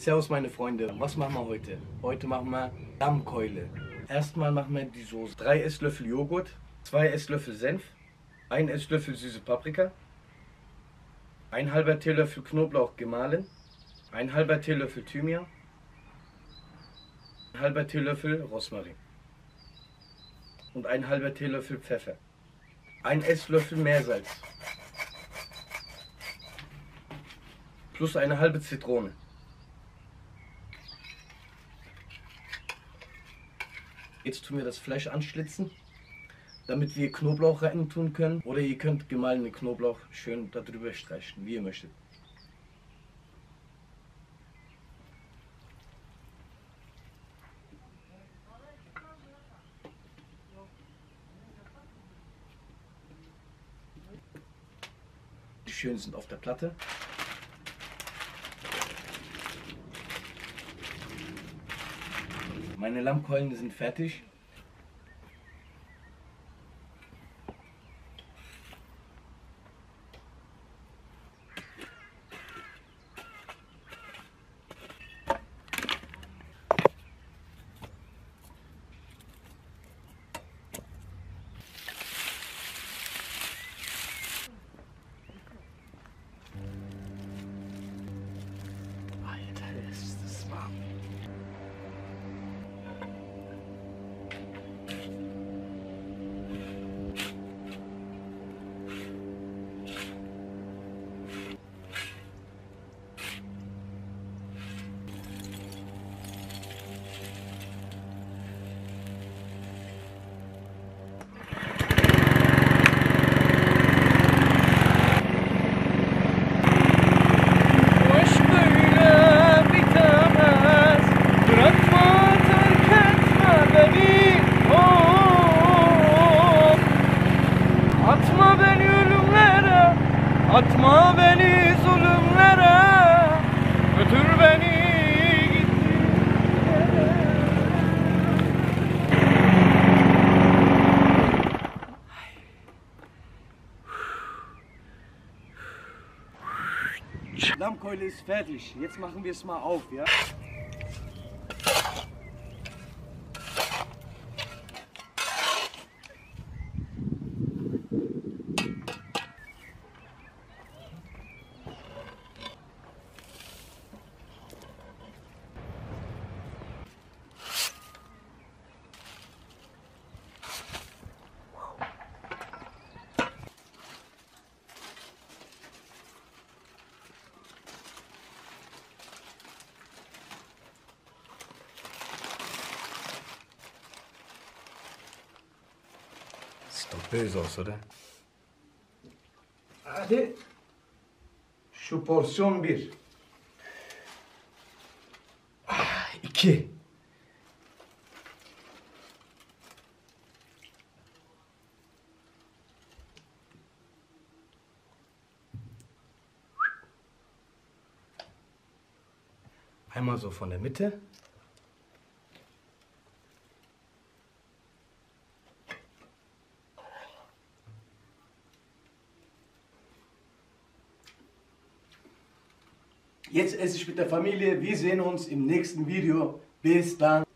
Servus meine Freunde, was machen wir heute? Heute machen wir Lammkeule. Erstmal machen wir die Soße. 3 Esslöffel Joghurt, 2 Esslöffel Senf, 1 Esslöffel süße Paprika, 1 halber Teelöffel Knoblauch gemahlen, 1 halber Teelöffel Thymian, 1 halber Teelöffel Rosmarin und 1 halber Teelöffel Pfeffer, 1 Esslöffel Meersalz plus eine halbe Zitrone. Jetzt tun wir das Fleisch anschlitzen, damit wir Knoblauch rein tun können. Oder ihr könnt gemahlenen Knoblauch schön darüber streichen, wie ihr möchtet. Die Schönen sind auf der Platte. Meine Lammkeulen sind fertig. Alter, ist das warm. Atma beni zulümlere, götür beni gittiğin yere. Lammkeule ist fertig. Jetzt machen wir es mal auf, ja? Sieht doch böse aus, oder? Hadi. Şu porsiyon 1. 2. Einmal so von der Mitte. Jetzt esse ich mit der Familie. Wir sehen uns im nächsten Video. Bis dann.